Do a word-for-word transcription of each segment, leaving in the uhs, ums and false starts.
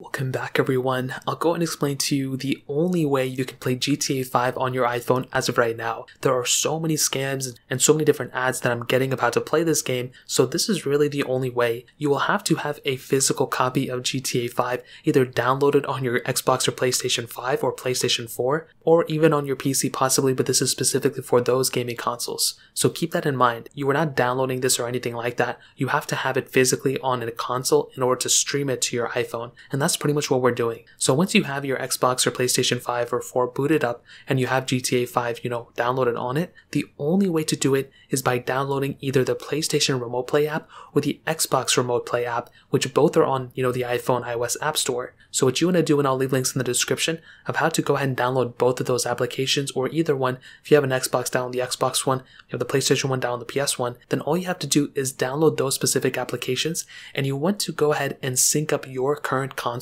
Welcome back everyone, I'll go and explain to you the only way you can play G T A five on your iPhone as of right now. There are so many scams and so many different ads that I'm getting about to play this game, so this is really the only way. You will have to have a physical copy of G T A five, either downloaded on your Xbox or PlayStation five or PlayStation four, or even on your P C possibly, but this is specifically for those gaming consoles. So keep that in mind, you are not downloading this or anything like that, you have to have it physically on a console in order to stream it to your iPhone, and that's That's pretty much what we're doing. So once you have your Xbox or PlayStation five or four booted up and you have G T A five, you know, downloaded on it, the only way to do it is by downloading either the PlayStation Remote Play app or the Xbox Remote Play app, which both are on, you know, the iPhone iOS App Store. So what you want to do, and I'll leave links in the description of how to go ahead and download both of those applications or either one. If you have an Xbox, download the Xbox one. If you have the PlayStation one, download the P S one. Then all you have to do is download those specific applications, and you want to go ahead and sync up your current console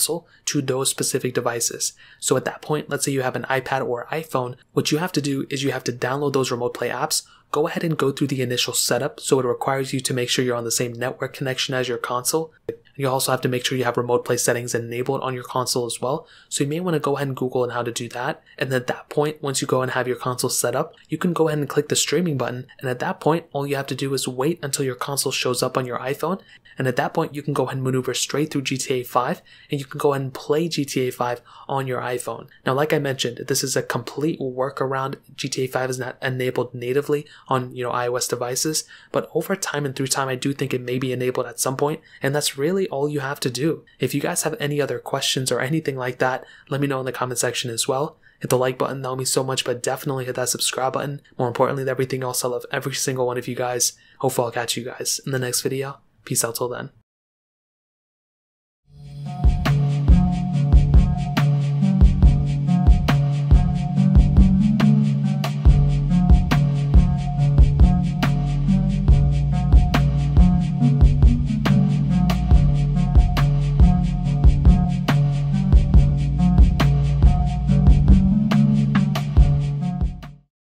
to those specific devices. So at that point, let's say you have an iPad or iPhone, what you have to do is you have to download those Remote Play apps, go ahead and go through the initial setup, so it requires you to make sure you're on the same network connection as your console. You also have to make sure you have Remote Play settings enabled on your console as well, so you may want to go ahead and Google on how to do that. And at that point, once you go and have your console set up, you can go ahead and click the streaming button, and at that point all you have to do is wait until your console shows up on your iPhone, and at that point you can go ahead and maneuver straight through G T A five, and you can go ahead and play G T A five on your iPhone. Now like I mentioned, this is a complete workaround. G T A five is not enabled natively on, you know, iOS devices, but over time and through time I do think it may be enabled at some point, and that's really all you have to do. If you guys have any other questions or anything like that, let me know in the comment section as well. Hit the like button, that'll mean so much, but definitely hit that subscribe button. More importantly than everything else, I love every single one of you guys. Hopefully I'll catch you guys in the next video. Peace out till then.